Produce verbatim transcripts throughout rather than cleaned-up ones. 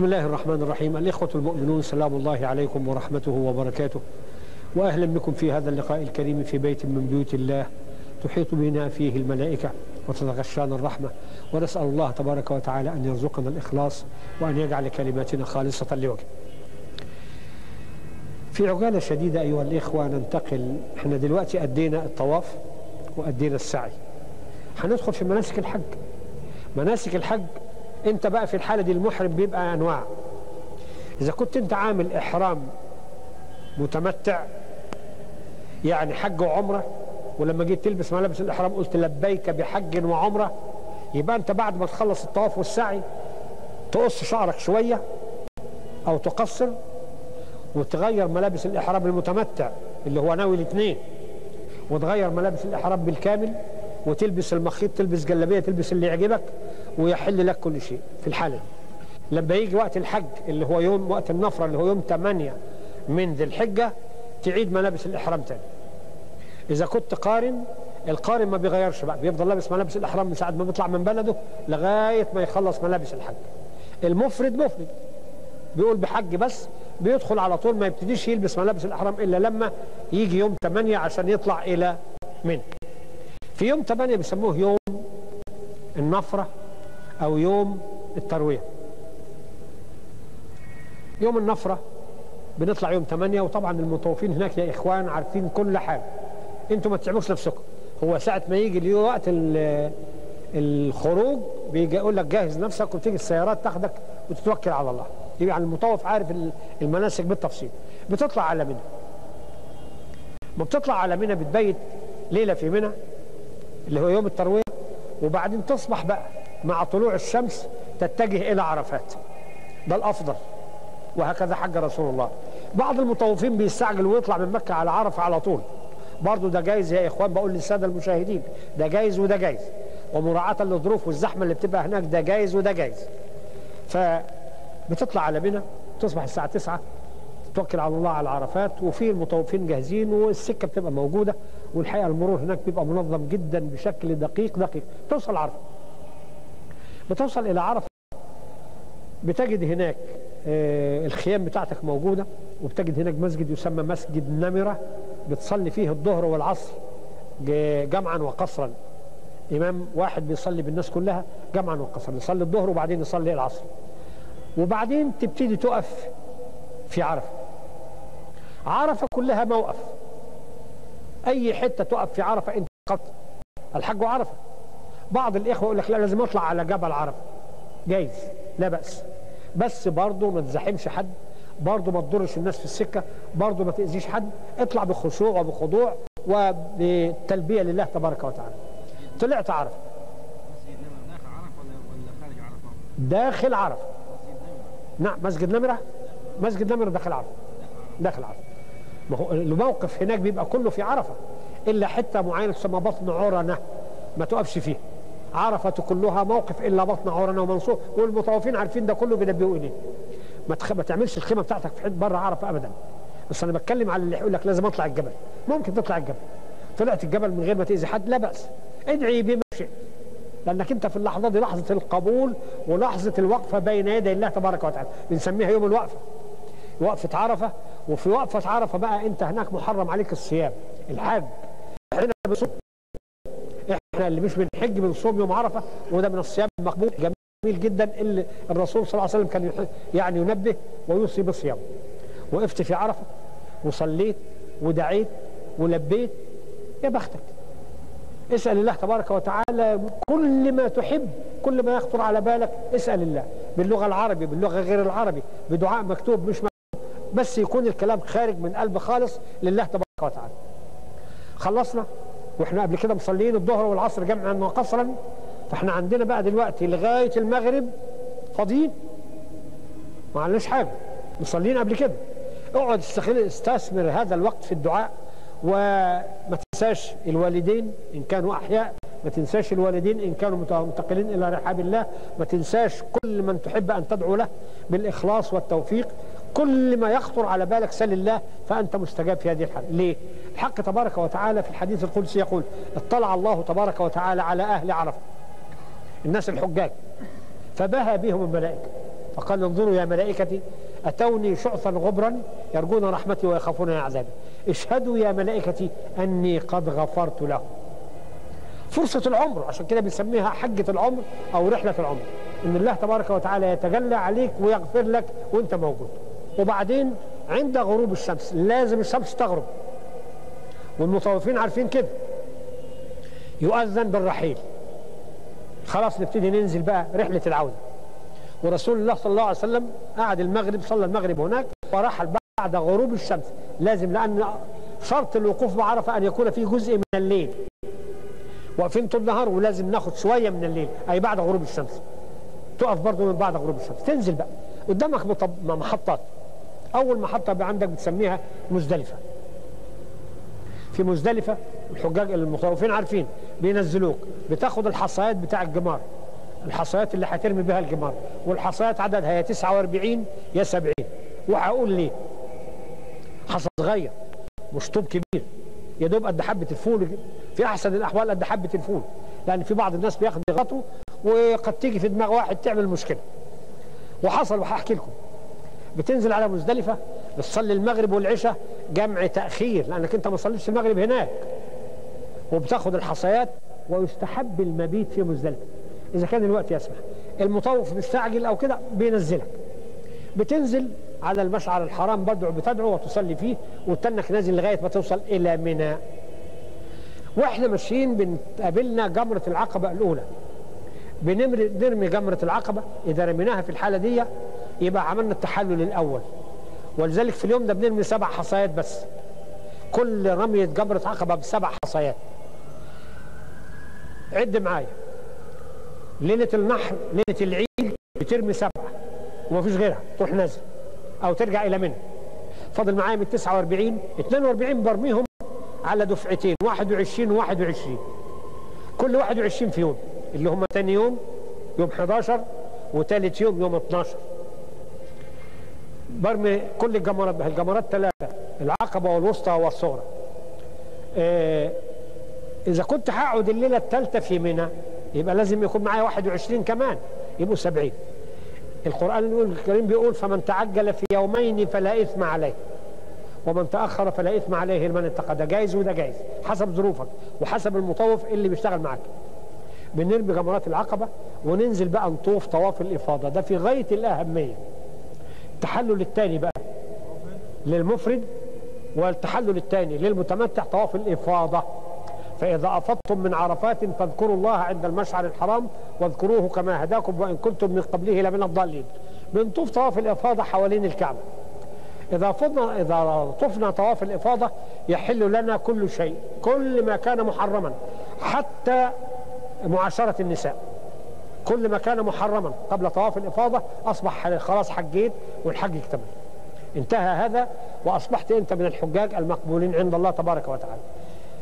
بسم الله الرحمن الرحيم. الإخوة المؤمنون، سلام الله عليكم ورحمته وبركاته، وأهلا بكم في هذا اللقاء الكريم في بيت من بيوت الله تحيط بنا فيه الملائكة وتتغشانا الرحمة، ونسأل الله تبارك وتعالى أن يرزقنا الإخلاص وأن يجعل كلماتنا خالصة لوجهه. في عجالة شديدة أيها الإخوة ننتقل، احنا دلوقتي أدينا الطواف وأدينا السعي، هندخل في مناسك الحج. مناسك الحج انت بقى في الحالة دي المحرم بيبقى انواع. اذا كنت انت عامل احرام متمتع يعني حج وعمرة، ولما جيت تلبس ملابس الاحرام قلت لبيك بحج وعمرة، يبقى انت بعد ما تخلص الطواف والسعي تقص شعرك شوية او تقصر وتغير ملابس الاحرام المتمتع اللي هو ناوي الاثنين، وتغير ملابس الاحرام بالكامل وتلبس المخيط، تلبس جلابية، تلبس اللي يعجبك، ويحل لك كل شيء في الحالة دي. لما يجي وقت الحج اللي هو يوم وقت النفرة اللي هو يوم ثمانية من ذي الحجة تعيد ملابس الإحرام تاني. إذا كنت قارن، القارن ما بيغيرش بقى، بيفضل لابس ملابس الإحرام من ساعة ما بيطلع من بلده لغاية ما يخلص ملابس الحج. المفرد مفرد بيقول بحج بس، بيدخل على طول، ما يبتديش يلبس ملابس الإحرام إلا لما يجي يوم ثمانية عشان يطلع إلى منى. في يوم ثمانية بيسموه يوم النفرة أو يوم التروية. يوم النفرة بنطلع يوم ثمانية، وطبعا المطوفين هناك يا إخوان عارفين كل حاجة، أنتوا ما تتعبوش نفسكم. هو ساعة ما يجي وقت الخروج بيجي يقول لك جهز نفسك، وتيجي السيارات تاخدك وتتوكل على الله. يبقى يعني المطوف عارف المناسك بالتفصيل. بتطلع على منى. ما بتطلع على منى بتبيت ليلة في منى اللي هو يوم التروية، وبعدين تصبح بقى مع طلوع الشمس تتجه إلى عرفات. ده الأفضل، وهكذا حج رسول الله. بعض المطوفين بيستعجل ويطلع من مكة على عرفة على طول، برضه ده جايز يا إخوان، بقول للسادة المشاهدين ده جايز وده جايز، ومراعاة للظروف والزحمة اللي بتبقى هناك ده جايز وده جايز. فبتطلع على منى تصبح الساعة تسعة، توكل على الله على عرفات، وفي المطوفين جاهزين والسكه بتبقى موجوده، والحقيقه المرور هناك بيبقى منظم جدا بشكل دقيق دقيق. توصل عرفه. بتوصل الى عرفه بتجد هناك آه الخيام بتاعتك موجوده، وبتجد هناك مسجد يسمى مسجد نمره، بتصلي فيه الظهر والعصر جمعا وقصرا. امام واحد بيصلي بالناس كلها جمعا وقصرا، يصلي الظهر وبعدين يصلي العصر. وبعدين تبتدي تقف في عرفه. عرفه كلها موقف. اي حته تقف في عرفه انت فقط. الحج عرفه. بعض الاخوه يقول لك لا لازم اطلع على جبل عرفه. جايز، لا باس. بس برضه ما تزاحمش حد، برضه ما تضرش الناس في السكه، برضه ما تاذيش حد، اطلع بخشوع وبخضوع وبتلبيه لله تبارك وتعالى. طلعت عرفه. داخل عرفه. نعم، مسجد نمره؟ مسجد نمر داخل عرفه. داخل عرفه. ما هو الموقف هناك بيبقى كله في عرفه، الا حته معينه تسمى بطن عرنه ما تقفش فيها. عرفه كلها موقف الا بطن عرنه ومنصور، والمطوفين عارفين ده كله بينبهوا اليه. ما, تخ... ما تعملش الخيمه بتاعتك في حته بره عرفه ابدا. بس انا بتكلم على اللي يقول لك لازم اطلع الجبل. ممكن تطلع الجبل. طلعت الجبل من غير ما تاذي حد، لا باس. ادعي بما شئت. لأنك أنت في اللحظة دي لحظة القبول ولحظة الوقفة بين يدي الله تبارك وتعالى، بنسميها يوم الوقفة. وقفة عرفة، وفي وقفة عرفة بقى أنت هناك محرم عليك الصيام، الحج. إحنا بنصوم، إحنا اللي مش بنحج بنصوم يوم عرفة، وده من الصيام المقبول جميل جدا اللي الرسول صلى الله عليه وسلم كان يعني ينبه ويوصي بالصيام. وقفت في عرفة وصليت ودعيت ولبيت، يا بختك. اسأل الله تبارك وتعالى كل ما تحب، كل ما يخطر على بالك اسأل الله، باللغة العربي باللغة غير العربي، بدعاء مكتوب مش مكتوب، بس يكون الكلام خارج من قلب خالص لله تبارك وتعالى. خلصنا واحنا قبل كده مصليين الظهر والعصر جمعا وقصرا، فاحنا عندنا بقى دلوقتي لغاية المغرب فاضيين، ما عندناش حاجة، مصليين قبل كده. اقعد استثمر هذا الوقت في الدعاء، وما تنساش الوالدين إن كانوا أحياء، ما تنساش الوالدين إن كانوا منتقلين إلى رحاب الله، ما تنساش كل من تحب أن تدعو له بالإخلاص والتوفيق، كل ما يخطر على بالك سل الله فأنت مستجاب في هذه الحالة. ليه؟ الحق تبارك وتعالى في الحديث القدسي يقول اطلع الله تبارك وتعالى على أهل عرفة، الناس الحجاج، فبهى بهم الملائكة فقال انظروا يا ملائكتي أتوني شعثا غبرا يرجون رحمتي ويخافون عذابي، اشهدوا يا ملائكتي أني قد غفرت له. فرصة العمر، عشان كده بنسميها حجة العمر أو رحلة العمر، إن الله تبارك وتعالى يتجلى عليك ويغفر لك وأنت موجود. وبعدين عند غروب الشمس، لازم الشمس تغرب، والمطوفين عارفين كده، يؤذن بالرحيل، خلاص نبتدي ننزل بقى رحلة العودة. ورسول الله صلى الله عليه وسلم قعد المغرب، صلى المغرب هناك ورحل بعد غروب الشمس، لازم، لأن شرط الوقوف بعرفة أن يكون في جزء من الليل، واقفين طول النهار ولازم ناخد شوية من الليل، أي بعد غروب الشمس تقف برضه من بعد غروب الشمس، تنزل بقى قدامك محطات. أول محطة عندك بتسميها مزدلفة. في مزدلفة الحجاج المطوفين عارفين بينزلوك، بتاخد الحصايات بتاع الجمار، الحصايات اللي هترمي بها الجمار، والحصايات عددها يا تسعة وأربعين يا سبعين، وهقول ليه؟ حصى صغير مش طوب كبير، يا دوب قد حبة الفول، في أحسن الأحوال قد حبة الفول، لأن في بعض الناس بياخد يغطوا وقد تيجي في دماغ واحد تعمل مشكلة. وحصل وهحكي لكم. بتنزل على مزدلفة بتصلي المغرب والعشاء جمع تأخير، لأنك أنت ما صليتش المغرب هناك، وبتاخد الحصيات، ويستحب المبيت في مزدلفة إذا كان الوقت يسمح، المطوف مستعجل أو كده بينزلك. بتنزل على المشعر الحرام، بدعو بتدعو وتصلي فيه، وتنك نازل لغاية ما توصل إلى منى. وإحنا ماشيين بنتقابلنا جمرة العقبة الأولى، بنرمي جمرة العقبة، إذا رميناها في الحالة دي يبقى عملنا التحلل الأول، ولذلك في اليوم ده بنرمي سبع حصايات بس، كل رمية جمرة عقبة بسبع حصايات. عد معايا، ليلة النحر، ليلة العيد بترمي سبعة ومفيش غيرها، تروح نازل أو ترجع إلى منى. فاضل معايا من تسعة وأربعين اثنين وأربعين برميهم على دفعتين، واحد وعشرين وواحد وعشرين، كل واحد وعشرين في يوم، اللي هم تاني يوم يوم حداشر، وتالت يوم يوم اتناشر. برمي كل الجمرات، الجمرات ثلاثة، العقبة والوسطى والصغرى. اه إذا كنت هقعد الليلة الثالثة في منى يبقى لازم يكون معايا واحد وعشرين كمان، يبقوا سبعين. القرآن الكريم بيقول فمن تعجل في يومين فلا إثم عليه ومن تأخر فلا إثم عليه لمن اتقى. ده جايز وده جايز حسب ظروفك وحسب المطوف اللي بيشتغل معاك. بنرمي جمرات العقبة وننزل بقى نطوف طواف الإفاضة، ده في غاية الأهمية. التحلل الثاني بقى للمفرد، والتحلل الثاني للمتمتع طواف الإفاضة. فإذا أفضتم من عرفات فاذكروا الله عند المشعر الحرام واذكروه كما هداكم وإن كنتم من قبله لمن الضالين. بنطوف طواف الإفاضة حوالين الكعبة. إذا فضنا إذا طفنا طواف الإفاضة يحل لنا كل شيء، كل ما كان محرما، حتى معاشرة النساء. كل ما كان محرما قبل طواف الإفاضة أصبح خلاص حجيت والحج اكتمل. انتهى هذا وأصبحت أنت من الحجاج المقبولين عند الله تبارك وتعالى.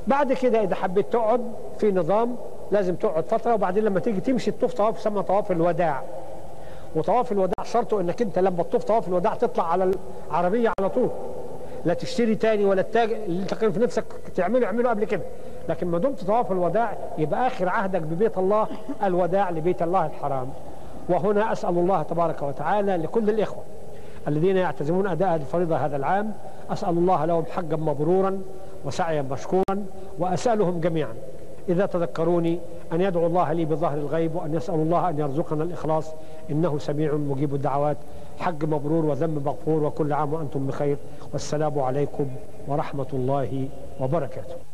بعد كده إذا حبيت تقعد في نظام لازم تقعد فترة، وبعدين لما تيجي تمشي تطوف طواف يسمى طواف الوداع. وطواف الوداع شرطه إنك أنت لما تطوف طواف الوداع تطلع على العربية على طول، لا تشتري تاني ولا التاج اللي أنت كان في نفسك تعمله اعمله قبل كده. لكن ما دمت طواف الوداع يبقى آخر عهدك ببيت الله الوداع لبيت الله الحرام. وهنا أسأل الله تبارك وتعالى لكل الإخوة الذين يعتزمون أداء الفريضة هذا العام، أسأل الله لهم حجا مبرورا وسعيا مشكورا، وأسألهم جميعا إذا تذكروني أن يدعو الله لي بظهر الغيب، وأن يسأل الله أن يرزقنا الإخلاص إنه سميع مجيب الدعوات. حج مبرور وذنب مغفور، وكل عام وأنتم بخير، والسلام عليكم ورحمة الله وبركاته.